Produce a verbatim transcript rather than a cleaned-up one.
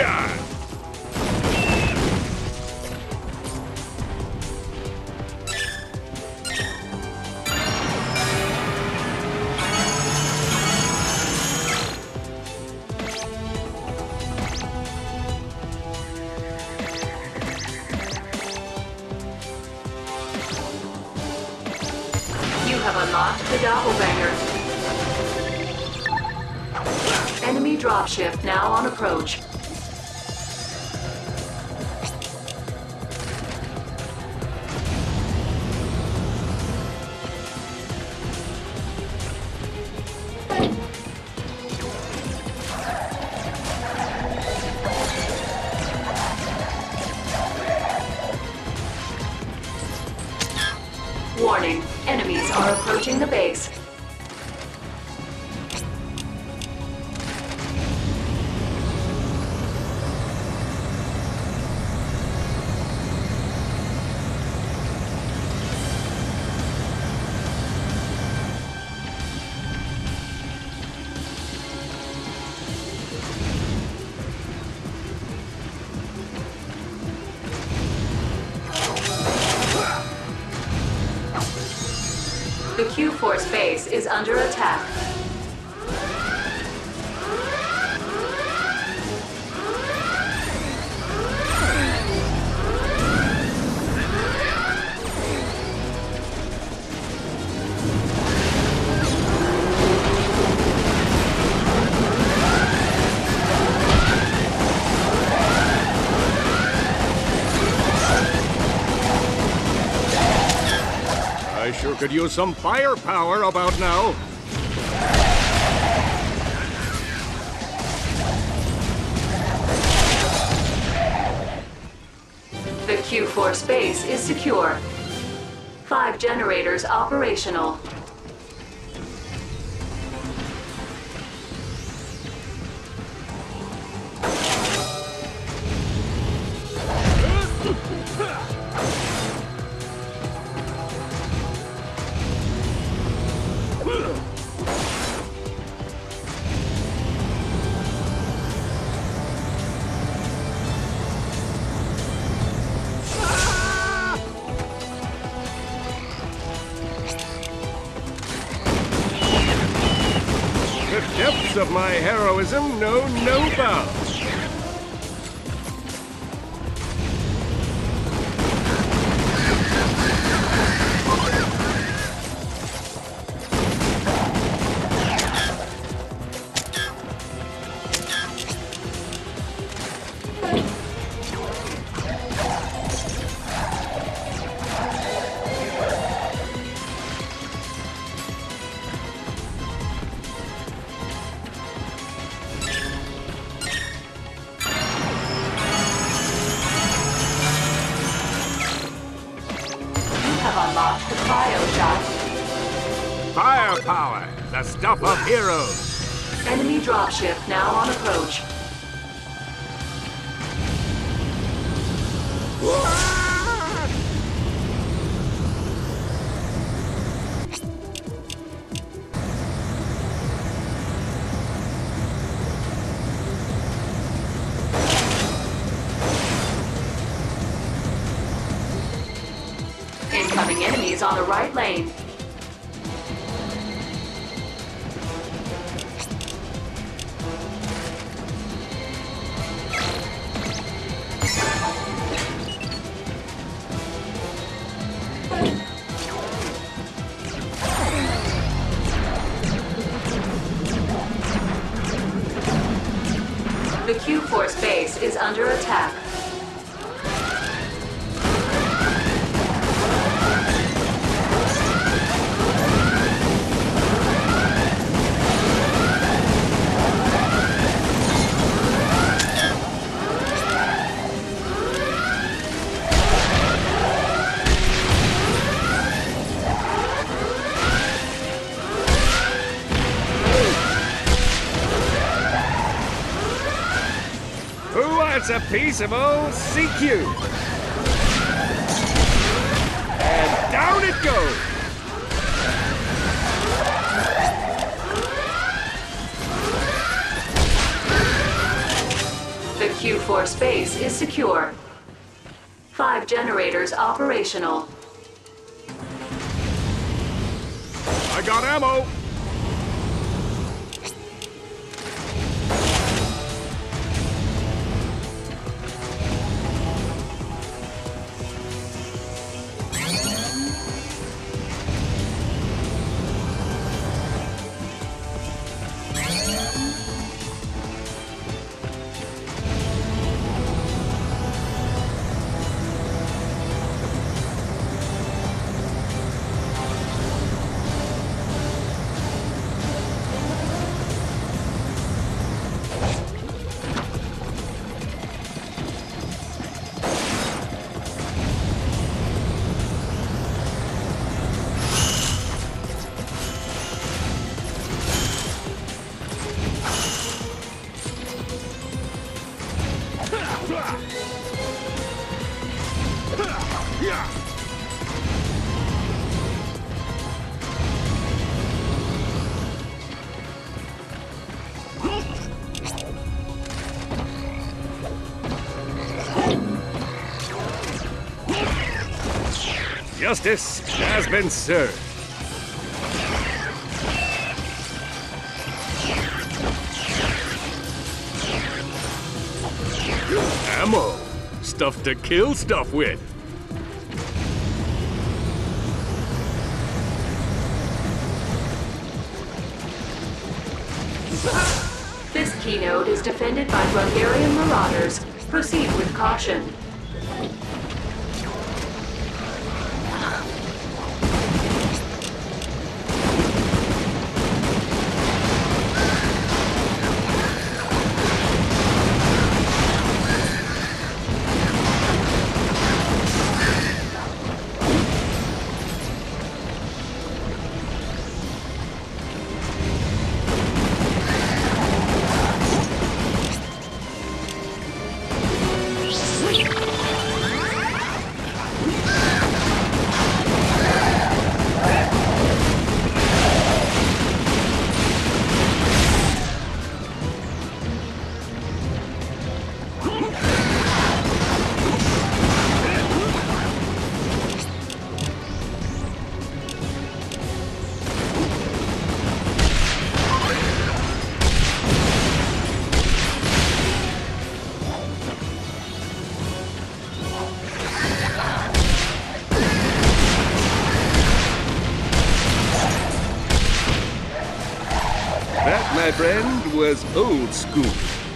Booyah! Unlocked the doppelganger. Enemy dropship now on approach. Warning, enemies are approaching the base. The Q force base is under attack. I sure could use some firepower about now. The Q force base is secure. Five generators operational. The depths of my heroism know no bounds. Unlock the bio shot. Firepower, the stuff of heroes. Enemy dropship now on approach. Incoming enemies on the right lane. The Q force base is under attack. It's a piece of old C Q. And down it goes. The Q four space is secure. Five generators operational. I got ammo! Justice has been served. Ammo. Stuff to kill stuff with. This keynote is defended by Bulgarian marauders. Proceed with caution. Friend was old school.